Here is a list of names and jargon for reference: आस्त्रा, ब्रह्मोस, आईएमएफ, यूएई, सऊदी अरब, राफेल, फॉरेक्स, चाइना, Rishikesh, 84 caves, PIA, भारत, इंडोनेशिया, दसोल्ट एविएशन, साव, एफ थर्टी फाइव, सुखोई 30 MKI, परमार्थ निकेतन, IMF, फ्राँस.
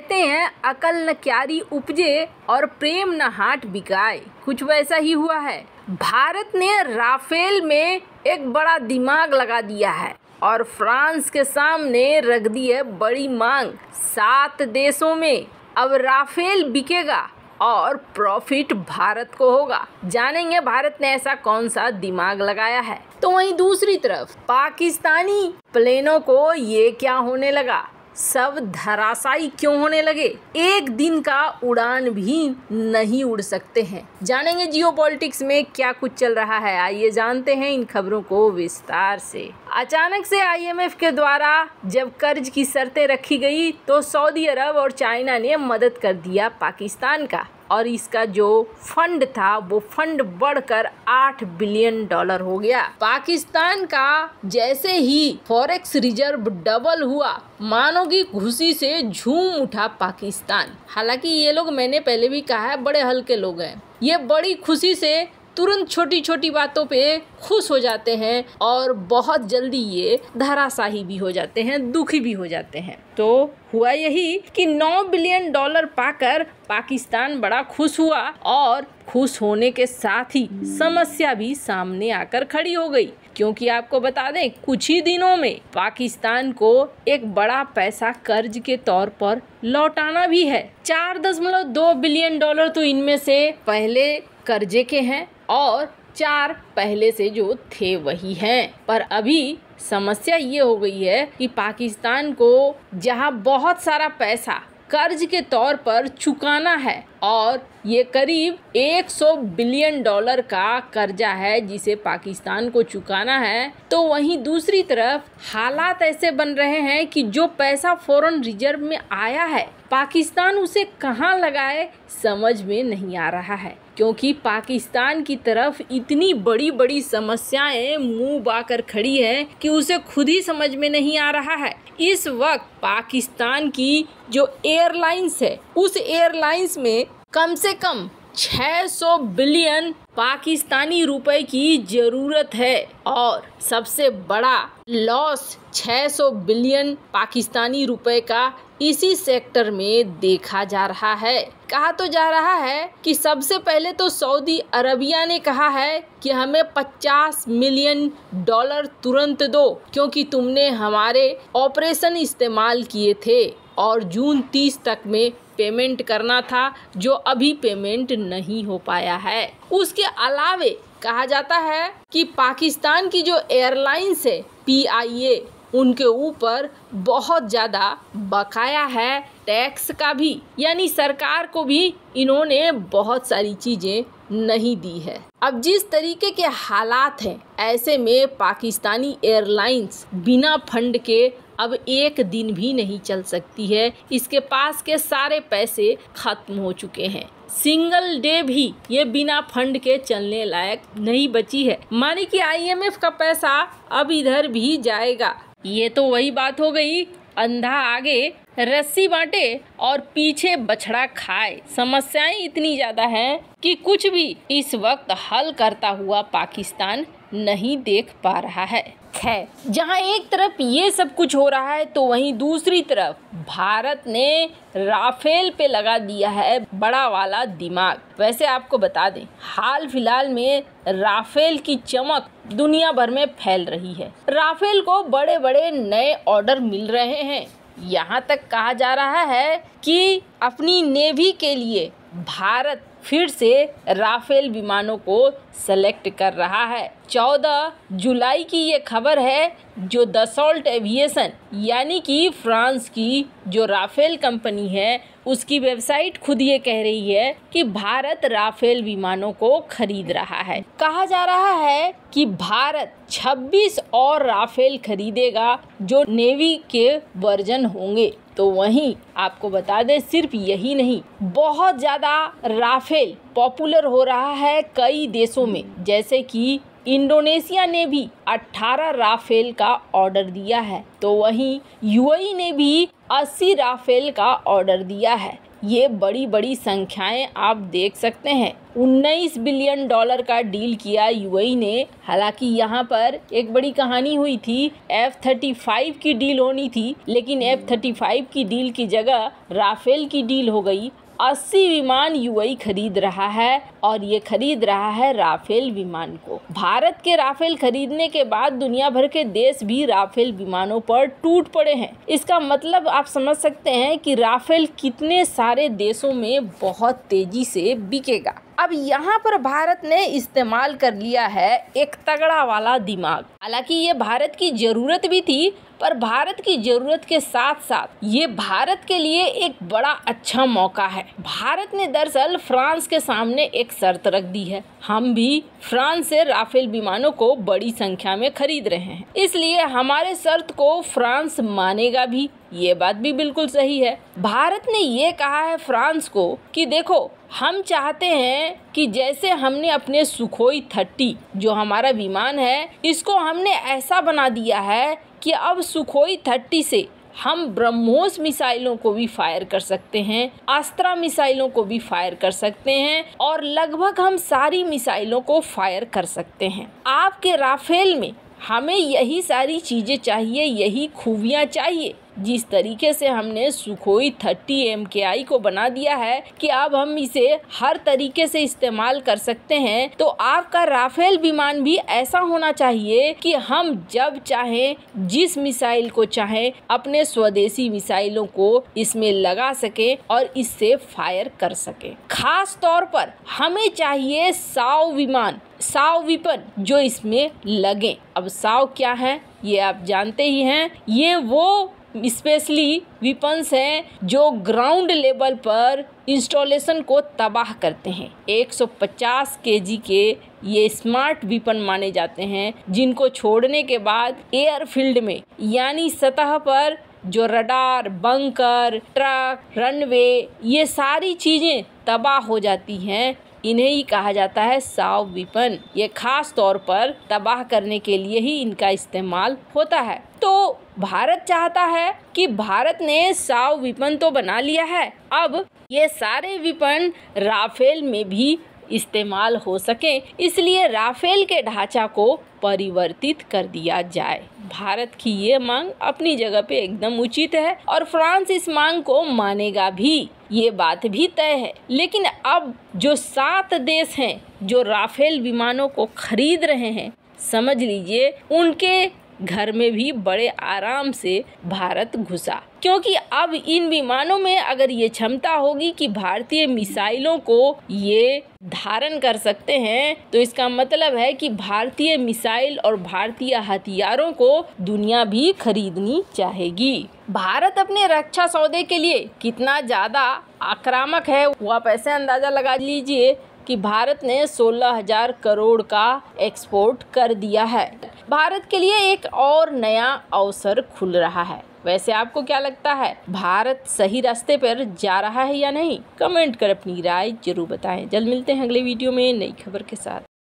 कहते हैं अकल न क्यारी उपजे और प्रेम न हाथ बिकाए, कुछ वैसा ही हुआ है। भारत ने राफेल में एक बड़ा दिमाग लगा दिया है और फ्रांस के सामने रख दी है बड़ी मांग। 7 देशों में अब राफेल बिकेगा और प्रॉफिट भारत को होगा। जानेंगे भारत ने ऐसा कौन सा दिमाग लगाया है। तो वहीं दूसरी तरफ पाकिस्तानी प्लेनों को ये क्या होने लगा, सब धराशायी क्यों होने लगे, एक दिन का उड़ान भी नहीं उड़ सकते हैं। जानेंगे जियोपॉलिटिक्स में क्या कुछ चल रहा है। आइए जानते हैं इन खबरों को विस्तार से। अचानक से आईएमएफ के द्वारा जब कर्ज की शर्तें रखी गई तो सऊदी अरब और चाइना ने मदद कर दिया पाकिस्तान का, और इसका जो फंड था वो फंड बढ़कर $8 बिलियन हो गया। पाकिस्तान का जैसे ही फॉरेक्स रिजर्व डबल हुआ, मानो कि खुशी से झूम उठा पाकिस्तान। हालांकि ये लोग, मैंने पहले भी कहा है, बड़े हल्के लोग हैं। ये बड़ी खुशी से तुरंत छोटी छोटी बातों पे खुश हो जाते हैं और बहुत जल्दी ये धराशाही भी हो जाते हैं, दुखी भी हो जाते हैं। तो हुआ यही कि $9 बिलियन पाकर पाकिस्तान बड़ा खुश हुआ, और खुश होने के साथ ही समस्या भी सामने आकर खड़ी हो गई, क्योंकि आपको बता दें कुछ ही दिनों में पाकिस्तान को एक बड़ा पैसा कर्ज के तौर पर लौटाना भी है। $4.2 बिलियन तो इनमें से पहले कर्जे के हैं और 4 पहले से जो थे वही हैं। पर अभी समस्या ये हो गई है कि पाकिस्तान को जहां बहुत सारा पैसा कर्ज के तौर पर चुकाना है, और ये करीब $100 बिलियन का कर्जा है जिसे पाकिस्तान को चुकाना है, तो वहीं दूसरी तरफ हालात ऐसे बन रहे हैं कि जो पैसा फॉरेन रिजर्व में आया है पाकिस्तान उसे कहाँ लगाए समझ में नहीं आ रहा है, क्योंकि पाकिस्तान की तरफ इतनी बड़ी बड़ी समस्याएं मुंह बाकर खड़ी है कि उसे खुद ही समझ में नहीं आ रहा है। इस वक्त पाकिस्तान की जो एयरलाइंस है उस एयरलाइंस में कम से कम 600 बिलियन पाकिस्तानी रुपए की जरूरत है, और सबसे बड़ा लॉस 600 बिलियन पाकिस्तानी रुपए का इसी सेक्टर में देखा जा रहा है। कहा तो जा रहा है कि सबसे पहले तो सऊदी अरबिया ने कहा है कि हमें $50 मिलियन तुरंत दो, क्योंकि तुमने हमारे ऑपरेशन इस्तेमाल किए थे और जून 30 तक में पेमेंट करना था, जो अभी पेमेंट नहीं हो पाया है। उसके अलावे कहा जाता है कि पाकिस्तान की जो एयरलाइंस है PIA, उनके ऊपर बहुत ज़्यादा बकाया है टैक्स का भी, यानी सरकार को भी इन्होंने बहुत सारी चीज़ें नहीं दी है। अब जिस तरीके के हालात हैं ऐसे में पाकिस्तानी एयरलाइंस बिना फंड के अब एक दिन भी नहीं चल सकती है, इसके पास के सारे पैसे खत्म हो चुके हैं। सिंगल डे भी ये बिना फंड के चलने लायक नहीं बची है, माने कि IMF का पैसा अब इधर भी जाएगा। ये तो वही बात हो गई, अंधा आगे रस्सी बांटे और पीछे बछड़ा खाए। समस्याएं इतनी ज्यादा हैं कि कुछ भी इस वक्त हल करता हुआ पाकिस्तान नहीं देख पा रहा है। खैर, जहाँ एक तरफ ये सब कुछ हो रहा है तो वहीं दूसरी तरफ भारत ने राफेल पे लगा दिया है बड़ा वाला दिमाग। वैसे आपको बता दें हाल फिलहाल में राफेल की चमक दुनिया भर में फैल रही है। राफेल को बड़े बड़े नए ऑर्डर मिल रहे हैं। यहाँ तक कहा जा रहा है कि अपनी नेवी के लिए भारत फिर से राफेल विमानों को सेलेक्ट कर रहा है। 14 जुलाई की ये खबर है, जो दसोल्ट एविएशन यानी कि फ्रांस की जो राफेल कंपनी है उसकी वेबसाइट खुद ये कह रही है कि भारत राफेल विमानों को खरीद रहा है। कहा जा रहा है कि भारत 26 और राफेल खरीदेगा जो नेवी के वर्जन होंगे। तो वहीं आपको बता दें सिर्फ यही नहीं, बहुत ज़्यादा राफेल पॉपुलर हो रहा है कई देशों में, जैसे कि इंडोनेशिया ने भी 18 राफेल का ऑर्डर दिया है, तो वहीं यूएई ने भी 80 राफेल का ऑर्डर दिया है। ये बड़ी बड़ी संख्याएं आप देख सकते हैं। 19 बिलियन डॉलर का डील किया यूएई ने। हालांकि यहाँ पर एक बड़ी कहानी हुई थी, F-35 की डील होनी थी, लेकिन F-35 की डील की जगह राफेल की डील हो गई। 80 विमान यूएई खरीद रहा है और ये खरीद रहा है राफेल विमान को। भारत के राफेल खरीदने के बाद दुनिया भर के देश भी राफेल विमानों पर टूट पड़े हैं। इसका मतलब आप समझ सकते हैं कि राफेल कितने सारे देशों में बहुत तेजी से बिकेगा। अब यहाँ पर भारत ने इस्तेमाल कर लिया है एक तगड़ा वाला दिमाग। हालांकि ये भारत की जरूरत भी थी, पर भारत की जरूरत के साथ साथ ये भारत के लिए एक बड़ा अच्छा मौका है। भारत ने दरअसल फ्रांस के सामने एक शर्त रख दी है, हम भी फ्रांस से राफेल विमानों को बड़ी संख्या में खरीद रहे हैं, इसलिए हमारे शर्त को फ्रांस मानेगा भी। ये बात भी बिल्कुल सही है। भारत ने ये कहा है फ्रांस को कि देखो, हम चाहते हैं कि जैसे हमने अपने सुखोई 30 जो हमारा विमान है, इसको हमने ऐसा बना दिया है कि अब सुखोई 30 से हम ब्रह्मोस मिसाइलों को भी फायर कर सकते हैं, आस्त्रा मिसाइलों को भी फायर कर सकते हैं और लगभग हम सारी मिसाइलों को फायर कर सकते हैं। आपके राफेल में हमें यही सारी चीज़ें चाहिए, यही खूबियाँ चाहिए। जिस तरीके से हमने सुखोई 30 MKI को बना दिया है कि अब हम इसे हर तरीके से इस्तेमाल कर सकते हैं, तो आपका राफेल विमान भी ऐसा होना चाहिए कि हम जब चाहें, जिस मिसाइल को चाहें, अपने स्वदेशी मिसाइलों को इसमें लगा सके और इससे फायर कर सके। खास तौर पर हमें चाहिए साव विमान, साव विपन जो इसमें लगे। अब साव क्या है ये आप जानते ही हैं। ये वो स्पेशली विपन्स हैं जो ग्राउंड लेवल पर इंस्टॉलेशन को तबाह करते हैं। 150 केजी के ये स्मार्ट विपन माने जाते हैं, जिनको छोड़ने के बाद एयरफील्ड में यानी सतह पर जो रडार, बंकर, ट्रक, रनवे, ये सारी चीज़ें तबाह हो जाती हैं। इन्हें ही कहा जाता है साव विपन। ये खास तौर पर तबाह करने के लिए ही इनका इस्तेमाल होता है। तो भारत चाहता है कि भारत ने साव विपन तो बना लिया है, अब ये सारे विपन राफेल में भी इस्तेमाल हो सके, इसलिए राफेल के ढांचा को परिवर्तित कर दिया जाए। भारत की ये मांग अपनी जगह पे एकदम उचित है और फ्रांस इस मांग को मानेगा भी, ये बात भी तय है। लेकिन अब जो 7 देश हैं जो राफेल विमानों को खरीद रहे हैं, समझ लीजिए उनके घर में भी बड़े आराम से भारत घुसा, क्योंकि अब इन विमानों में अगर ये क्षमता होगी कि भारतीय मिसाइलों को ये धारण कर सकते हैं, तो इसका मतलब है कि भारतीय मिसाइल और भारतीय हथियारों को दुनिया भी खरीदनी चाहेगी। भारत अपने रक्षा सौदे के लिए कितना ज़्यादा आक्रामक है वो आप ऐसे अंदाज़ा लगा लीजिए कि भारत ने 16,000 करोड़ का एक्सपोर्ट कर दिया है। भारत के लिए एक और नया अवसर खुल रहा है। वैसे आपको क्या लगता है, भारत सही रास्ते पर जा रहा है या नहीं? कमेंट कर अपनी राय जरूर बताएं। जल्द मिलते हैं अगले वीडियो में नई खबर के साथ।